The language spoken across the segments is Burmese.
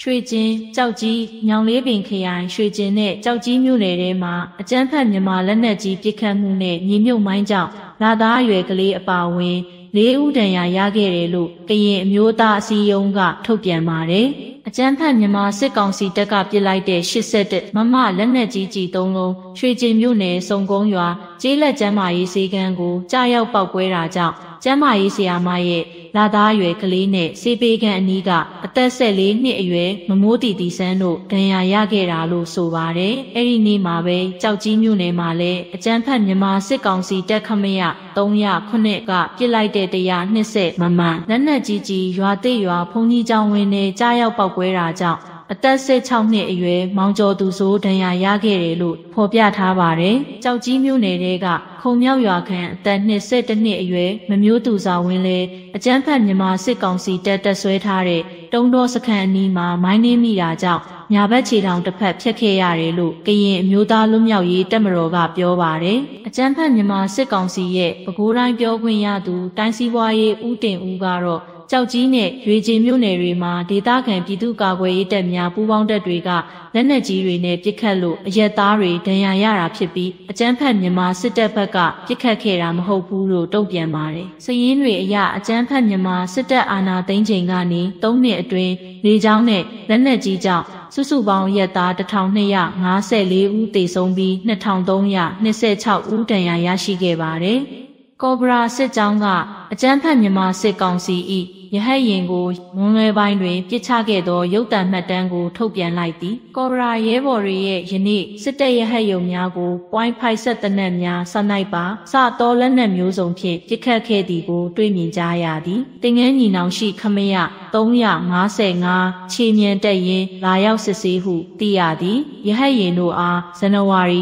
ရွှေကျင်း၊ကြောက်ကြီး၊ညောင်လေးပင်ခရိုင်ရွှေကျင်းနဲ့ကြောက်ကြီးမြို့နယ်ထဲမှာအကြမ်းဖက်မြန်မာလက်နက်ကြီးပစ်ခတ်မှုနဲ့မြေမြုပ်မိုင်းကြောင့်လာသားအရွယ်ကလေးအပါအဝင်၄ဦးဒဏ်ရာရခဲ့တယ်လို့ကရင်အမျိုးသားအစည်းအရုံးကထုတ်ပြန်ပါတယ်။အကြမ်းဖက်မြန်မာစစ်ကောင်စီတပ်ကပစ်လိုက်တဲ့81မမလက်နက်ကြီးကြီး၃လုံးရွှေကျင်းမြို့နယ်စုံကုန်းရွာကျေးလက်ကျန်းမာရေးဆေးခန်းကိုကြားရောက်ပောက်ကွဲတာကြောင့်ကျန်းမာရေးဆရာမရဲ့လာသားအရွယ်ကလေးနဲ့ဆေးပေးခန်းအနီးကအသက်14နှစ်အရွယ်မမိုးတီတီဆန်းတို့ဒဏ်ရာရခဲ့တာလို့ဆိုပါတယ်။အဲ့ဒီနေ့မှာပဲကြောက်ကြီးမြို့နယ်မှာလည်းအကြမ်းဖက်မြန်မာစစ်ကောင်စီတပ်ခမရ309ကပစ်လိုက်တဲ့120မမလက်နက်ကြီးကြီးရွာသိရွာဘုံကြီးကျောင်းဝင်းနဲ့ကြားရောက်ပောက်ကွဲတာကြောင့်အသက်16နှစ်အရွယ်မောင်ကျော်သူစိုးဒဏ်ရာရခဲ့တယ်လို့ဖော်ပြထားပါတယ်။ကြောက်ကြီးမြို့နယ်တဲကခုံမြောက်ရွာခံအသက်21နှစ်အရွယ်မမျိုးသူစာဝင်းလဲအကြမ်းဖက်မြန်မာစစ်ကောင်စီတပ်ဆွဲထားတဲ့တုံတော်စခန်းအနီးမှာမိုင်းနှင်းမိတာကြောင့်ညာဘက်ခြေထောင်တစ်ဖက်ဖြတ်ခဲ့ရတယ်လို့ကရင်အမျိုးသားလွတ်မြောက်ရေးတပ်မတော်ကပြောပါတယ်။အကြမ်းဖက်မြန်မာစစ်ကောင်စီရဲ့ပဲခူးတိုင်းပြောခွင့်ရသူတိုင်းစီးပွားရေးဦးတင်ဦးကတော့ကြောက်ကြီးနဲ့ရွေကျင်မြို့နယ်တွေမှာဒေသခံပြည်သူကာကွယ်ရေးတပ်များပူးပေါင်းတပ်တွေကလက်နက်ကြီးတွေနဲ့ပစ်ခတ်လို့အရက်သားတွေဒဏ်ရာရတာဖြစ်ပြီးအကြမ်းဖက်မြန်မာစစ်တပ်ဘက်ကပစ်ခတ်ခဲ့တာမဟုတ်ဘူးလို့တုံ့ပြန်ပါတယ်။စည်ရင်းတွေအရအကြမ်းဖက်မြန်မာစစ်တပ်အာဏာသိမ်းချိန်ကနေ3နှစ်အတွင်းလေကြောင်းနဲ့လက်နက်ကြီးကြောင့်စုစုပေါင်းအရက်သား 1254 ဦးသေဆုံးပြီး 2326 ဦးဒဏ်ရာရရှိခဲ့ပါတယ်။ကော့ဘရာစစ်ကြောင်းကအကြမ်းဖက်မြန်မာစစ်ကောင်စီ၏ရဟတ်ယာဉ်ကိုမွန်းလွဲပိုင်းတွင်ပစ်ချခဲ့သောရုပ်သံမှတ်တမ်းကိုထုတ်ပြန်လိုက်သည်။ကော်ဘရာရဲဘော်တွေရဲ့ယနေ့စစ်တပ်ရဟတ်ယုံများကို .57 တနက်များစနိုက်ပါစသောလက်နက်မျိုးစုံဖြင့်ပစ်ခတ်ခဲ့သည်ကိုတွေ့မြင်ကြရသည်။တင်ငန်းညီနောင်ရှိခမရ355ခြေမြန်တက်ရင်လာရောက်စစ်ဆေးဟုသိရသည်။ရဟတ်ယာဉ်တို့အားဇန်နဝါရီ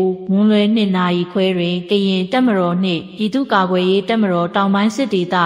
29မွန်းလွဲ2နာရီခွဲတွင်ကရင်တပ်မတော်နှင့်ပြည်သူ့ကာကွယ်ရေးတပ်မတော်တောင်ပိုင်းစစ်ဒေသ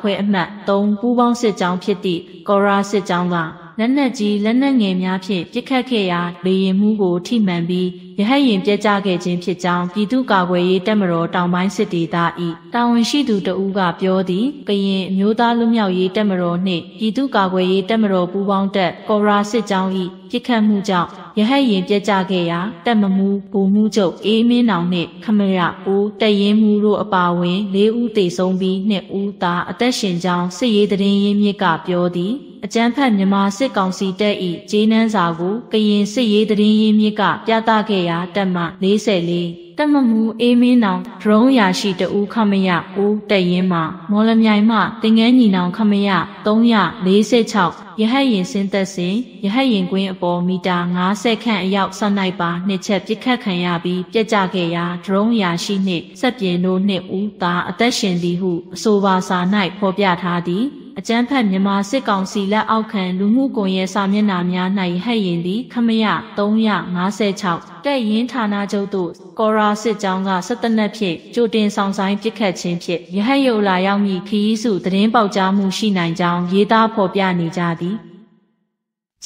ခွဲအမှတ်3ပူးပေါင်းစစ်ကြောင်းဖြစ်သည့်ကော်ရာစစ်ကြောင်းကလက်နက်ကြီးလက်နက်ငယ်များဖြင့်ပစ်ခတ်ခဲ့ရာလေယာဉ်မှူးကိုထိမှန်ပြီးရဟတ်ယာဉ်ပျက်ကျခဲ့ခြင်းဖြစ်ကြောင်းပြည်သူ့ကာကွယ်ရေးတပ်မတော်တောင်ပိုင်းစစ်ဒေသ၏တာဝန်ရှိသူတဦးကပြောသည်ကရင်အမျိုးသားလွတ်မြောက်ရေးတပ်မတော်နှင့်ပြည်သူ့ကာကွယ်ရေးတပ်မတော်ပူးပေါင်းတပ်ကော်ရာစစ်ကြောင်း၏ပစ်ခတ်မှုကြောင့်ရဟတ်ယာဉ်ပျက်ကျခဲ့ရာတပ်မမူဗိုလ်မှူးချုပ်အေးမင်းအောင်နှင့်ခမရဦးတပ်ရင်းမှူးတို့အပါအဝင်၄ဦးသေဆုံးပြီး2ဦးသာအသက်ရှင်ကြောင်းစစ်ရေးသတင်းရင်းမြစ်ကပြောသည်အကြမ်းဖက်မြန်မာစစ်ကောင်စီတပ်၏ကျေးနန်းစာကိုကရင်စစ်ရေးသတင်းရင်းမြစ်ကပြသခဲ့ရာတပ်မ44တပ်မမှုအေးမင်းအောင်ဒရုန်းရာရှိတဦးခမရဦးတပ်ရင်းမှမော်လမြိုင်မှတင်ငန်းညီနောင်ခမရ346ရဟတ်ယာဉ်ဆင်းသက်စဉ်ရဟတ်ယာဉ်ကွင်းအပေါ်မီတာ50ခန့်အရောက်ဆက်နိုင်ပါနှစ်ချက်ပစ်ခတ်ခံရပြီးပြက်ကျခဲ့ရာဒရုန်းရာရှိနှင့်စက်ပြင်းတို့နှစ်ဦးသာအသက်ရှင်သည်ဟုအဆိုပါစာ၌ဖော်ပြထားသည်အကြမ်းဖက်မြန်မာစစ်ကောင်စီလက်အောက်ခံလူမှုကွန်ရက်စာမျက်နှာများ၌ဟဲ့ရင်သည်ခမရ356တက်ရင်ဌာနချုပ်သို့ကော်ရာစစ်ကြောင်းကစစ်တပ်နှင့်ဖြင့်ကြိုတင်ဆောင်ဆိုင်ပစ်ခတ်ခြင်းဖြင့်ရဟတ်ရုပ်လာရောက်မည့်ခရီးစုသတင်းပေါက်ကြားမှုရှိနိုင်ကြောင်းရေးသားဖော်ပြနေကြသည်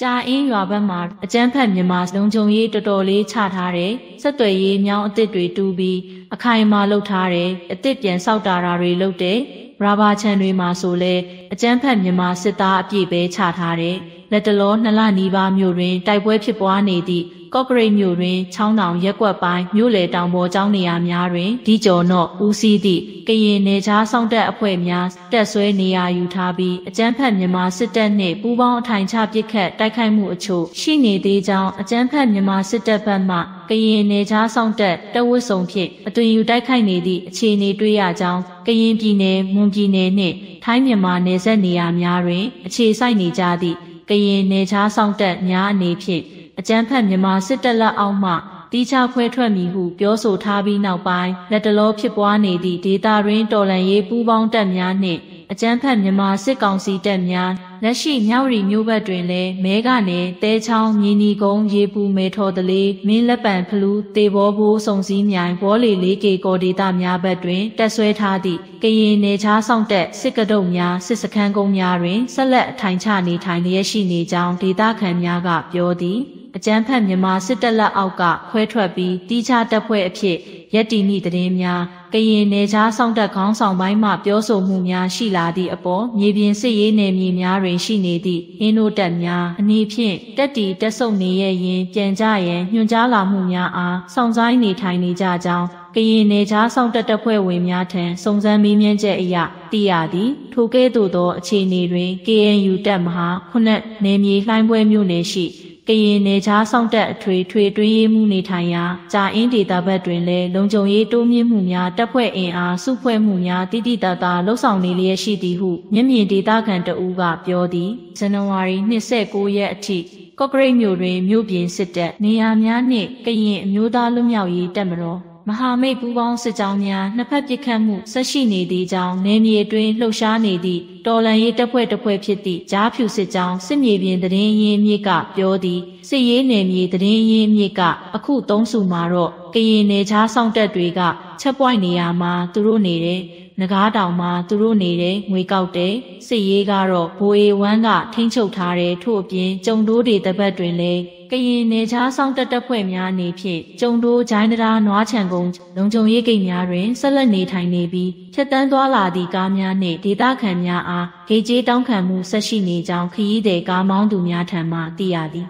ကြာအင်းရွာဘက်မှာအကြမ်းဖက်မြန်မာလုံခြုံရေးတော်တော်လေးချထားတဲ့ဆက်သွယ်ရေးမြောင်းအသစ်တွေတူးပြီးအခိုင်အမာလုပ်ထားတဲ့အသစ်ပြန်ဆောက်တာတွေလုပ်တဲ့ရာဘာခြံတွေမှာဆိုလဲအကြမ်းဖက်မြန်မာစစ်သားအပြည့်ပဲချထားတဲ့လက်တလော2လနီးပါးမြို့တွင်တိုက်ပွဲဖြစ်ပွားနေသည့်ကော့ကရိတ်မြို့တွင်ချောင်းတောင်ရက်ကွက်ပိုင်းမြို့လယ်တောင်ပေါ်ကျောင်းနေရာများတွင်ဒီကျော်နော့ဦးစီးသည့်ကရင်နယ်ခြားစောင့်တပ်အဖွဲ့များတက်ဆွဲနေရာယူထားပြီးအကြမ်းဖက်မြန်မာစစ်တပ်နှင့်ပူးပေါင်းအထိုင်ချပစ်ခတ်တိုက်ခိုက်မှုအချို့ရှိနေသေးကြောင်းအကြမ်းဖက်မြန်မာစစ်တပ်ဘက်မှကရင်နယ်ခြားစောင့်တပ်တဝတ်စုံဖြင့်အသွင်ယူတိုက်ခိုက်နေသည့်အခြေအနေတွေ့ရကြောင်းကရင်ပြည်နယ်မွန်ပြည်နယ်နှင့်ထိုင်းမြန်မာနယ်စပ်နေရာများတွင်အခြေစိုက်နေကြသည့်ကရင်နယ်ခြားစောင့်တပ်များအနေဖြင့်အကြမ်းဖက်မြန်မာစစ်တပ်လက်အောက်မှတီးခြားခွဲထွက်မည်ဟုပြောဆိုထားပြီးနောက်ပိုင်းလက်တလောဖြစ်ပွားနေသည့်ဒေသတွင်းတော်လှန်ရေးပူးပေါင်းတပ်များနှင့်အကြမ်းဖက်မြန်မာစစ်ကောင်စီတပ်များလက်ရှိမြောက်ရီမြို့ဘက်တွင်လည်းမဲကနေတဲချောင်းမြင်းနီကုန်းရေပူမဲထော်တလေးမင်းလက်ပံဖလူတေဘောဘိုးစုံစည်းမြိုင်ဘောလီလေးကေကော်ဒေတာများဘက်တွင်တက်ဆွဲထားသည့်ကရင်နယ်ခြားစောင့်တပ်စစ်ကတုံများစစ်စခန်းကုန်းများတွင်ဆက်လက်အထိုင်ချနေထိုင်လျက်ရှိနေကြောင်းဒေသခံများကပြောသည် အကြမ်းဖက်မြန်မာစစ်တပ်လက်အောက်ကခွဲထွက်ပြီးတီးခြားတပ်ဖွဲ့အဖြစ်ရပ်တည်သည့်သတင်းများကရင်နယ်ခြားစောင့်တပ်ခေါင်းဆောင်ပိုင်းမှပြောဆိုမှုများရှိလာသည့်အပေါ်မြေပြင်စစ်ရေးနယ်မြေများတွင်ရှိနေသည့်အင်းတို့တပ်များအနည်းဖြင့်တက်တီတက်ဆုပ်နေရရင်ပြန်ကြရန်ညွှန်ကြားလာမှုများအားစောင့်ဆိုင်နေထိုင်နေကြကြောင်းကရင်နယ်ခြားစောင့်တပ်တပ်ဖွဲ့ဝင်များထံစုံစမ်းမေးမြန်းချက်အရသိရသည်ထိုကဲ့သို့သောအခြေအနေတွင် KNU တပ်မဟာ9နယ်မြေလှိုင်းပွဲမြို့နယ်ရှိကရင်နယ်ခြားစောင့်တပ်အထွေထွေတွင်းရေးမှုနေထိုင်ရာကြာအင်းဒေသဘက်တွင်လည်းလုံခြုံရေးတိုးမြင့်မှုများတပ်ဖွဲ့အင်အားစုဖွဲ့မှုများတိတိတတ်တာလှုပ်ဆောင်နေလျက်ရှိသည်ဟုမျက်မြင်ဒေသခံတဦးကပြောသည်ဇန်နဝါရီ29ရက်အထိကော့ကရိတ်မြို့တွင်မြို့ပြင်စစ်တပ်နေရာများနှင့်ကရင်အမျိုးသားလွတ်မြောက်ရေးတပ်မတော်မဟာမိတ်ပူးပေါင်းစစ်ကြောင်းများနှစ်ဖက်ပစ်ခတ်မှုဆက်ရှိနေသည့်ကြောင်းနယ်မြေတွင်လှုပ်ရှားနေသည့်တော်လန်ရေးတပ်ဖွဲ့တစ်ဖွဲ့ဖြစ်သည့်ကြားဖြူစစ်ကြောင်းစစ်မြေပြင်သတင်းရင်းမြစ်ကပြောသည့်စစ်ရေးနယ်မြေသတင်းရင်းမြစ်ကအခုသုံးစုမှာတော့ကရင်နယ်ခြားစောင့်တပ်တွေကချက်ပွိုက်နေရာမှာသူတို့နေတယ်နဂါးတောင်မှာသူတို့နေတယ်ငွေကောက်တယ်စစ်ရေးကတော့ဘိုအေ1ကထိန်းချုပ်ထားတယ်ထို့အပြင်ကြုံတိုးတွေတပတ်တွင်လည်းကရင်နယ်ခြားစောင့်တပ်ဖွဲ့များအနေဖြင့်ကြုံတိုးဂျိုင်းတရာနွားချံကုန်းလုံခြုံရေးဂိတ်များတွင်ဆက်လက်နေထိုင်နေပြီးဖြတ်တန်းသွားလာသည့်ကားများနှင့်ဒေသခံများအားဂိတ်ကျေးတောင်းခံမှုဆက်ရှိနေကြောင်းခရီးသည်ကားမောင်းသူများထံမှသိရသည်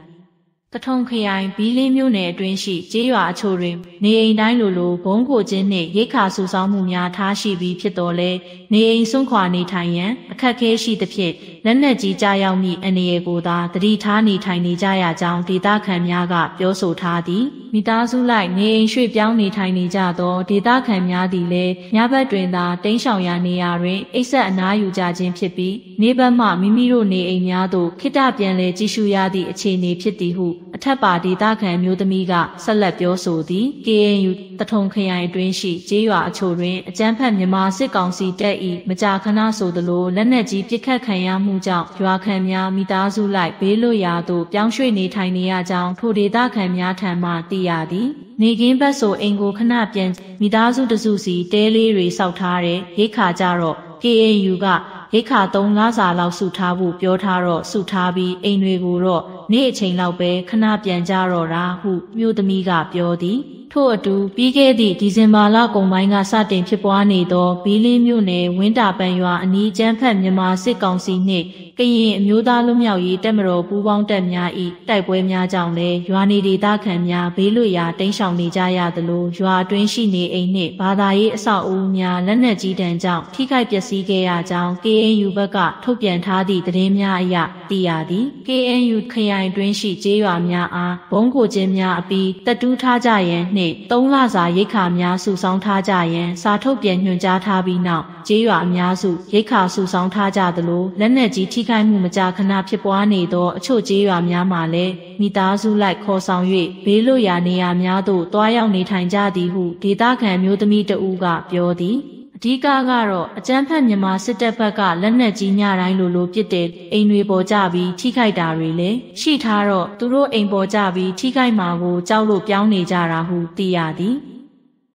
ကထုံခရိုင်ဘီလေးမြို့နယ်အတွင်းရှိကျေးရွာအချို့တွင်နေအိမ်တိုင်းလိုဘုံကိုခြင်းနှင့်ရိက္ခာစုဆောင်းမှုများထားရှိပြီးဖြစ်တော်လဲနေအိမ်စွန့်ခွာနေထိုင်ရန်အခက်အခဲရှိသဖြင့်လက်နက်ကြီးကြားရောက်မိအနေအကိုသာတတိထားနေထိုင်နေကြရကြောင်းဒေသခံများကပြောဆိုထားသည်မိသားစုလိုက်နေအိမ်ရွှေ့ပြောင်းနေထိုင်နေကြသောဒေသခံများသည်လည်းညဘက်တွင်သာတိမ်းရှောင်ရာနေရာတွင်အိပ်စက်အနားယူကြခြင်းဖြစ်ပြီးနေဘက်မှမိမိတို့နေအိမ်များသို့ခိတ္တပြန်လည်ကြည့်ရှုရသည့်အခြေအနေဖြစ်သည်ဟုအထက်ပါဒေသခံမျိုးသမီးကဆက်လက်ပြောဆိုသည် KNU တထုံခရိုင်အတွင်းရှိကျေးရွာအချို့တွင်အကြမ်းဖက်မြန်မာစစ်ကောင်စီတပ်၏မကြာခဏဆိုသလိုလက်နက်ကြီးပစ်ခတ်ခံရမှုကြောင့်ရွာခံများမိသားစုလိုက်ဘေးလွတ်ရာသို့ပြောင်းရွှေ့နေထိုင်နေရကြောင်းထိုဒေသခံများထံမှသိရသည်နေကင်းဘက်ဆိုအိမ်ကိုခဏပြန်မိသားစုတစုစီတဲလေးတွေစောက်ထားတဲ့ရိတ်ခါကြတော့ KNU ကရိတ်ခါ3လစာလောက်စုထားဖို့ပြောထားတော့စုထားပြီးအိမ်တွေကိုတော့နေ့အချိန်လောက်ပဲခဏပြန်ကြတော့တာဟုမြို့သမီးကပြောသည်ထို့အတူပြီးခဲ့သည့်ဒီဇင်ဘာလကုန်ပိုင်းကစတင်ဖြစ်ပွားနေသောဘီလင်းမြို့နယ်ဝင်းတာပန်ရွာအနီးအကျန်းဖက်မြန်မာစစ်ကောင်စီနှင့်ကရင်အမျိုးသားလွတ်မြောက်ရေးတပ်မတော်ပူးပေါင်းတပ်များ၏တိုက်ပွဲများကြောင့်လည်းရွာနေဒေသခံများဘေးလွတ်ရာတိမ်းရှောင်နေကြရသလိုရွာအတွင်းရှိနေအိမ်နှင့်ဘာသာရေးအဆောက်အဦများလက်နက်ကြီးဒဏ်ကြောင့်ထိခိုက်ပျက်စီးခဲ့ရကြောင်း KNU ဘက်ကထုတ်ပြန်ထားသည့်သတင်းများအရသိရသည် KNU ခရိုင်တွင်ရှိကျေးရွာများအားဘုံကိုခြင်းများအပြီးတတူးထားကြရန်နှင့်3လစာရိက္ခာများစုဆောင်းထားကြရန်စာထုတ်ပြန်ညွှန်ကြားထားပြီးနောက်ကျေးရွာအများစုရိက္ခာစုဆောင်းထားကြသလိုလက်နက်ကြီးထိခိုက်မှုမကြာခဏဖြစ်ပွားနေသောအချို့ကျေးရွာများမှာလည်းမိသားစုလိုက်ခေါ်ဆောင်၍ဘေးလွတ်ရာနေရာများသို့တွားရောက်နေထိုင်ကြသည်ဟုဒေသခံမျိုးသမီးတဦးကပြောသည်အဓိကကတော့အကြမ်းဖက်မြန်မာစစ်တပ်ဘက်ကလက်နက်ကြီးညတိုင်းလိုပစ်တဲ့အိမ်တွေပေါ်ကြပြီးထိခိုက်တာတွေလည်းရှိထားတော့သူတို့အိမ်ပေါ်ကြပြီးထိခိုက်မှာကိုကြောက်လို့ပြောင်းနေကြတာဟုသိရသည်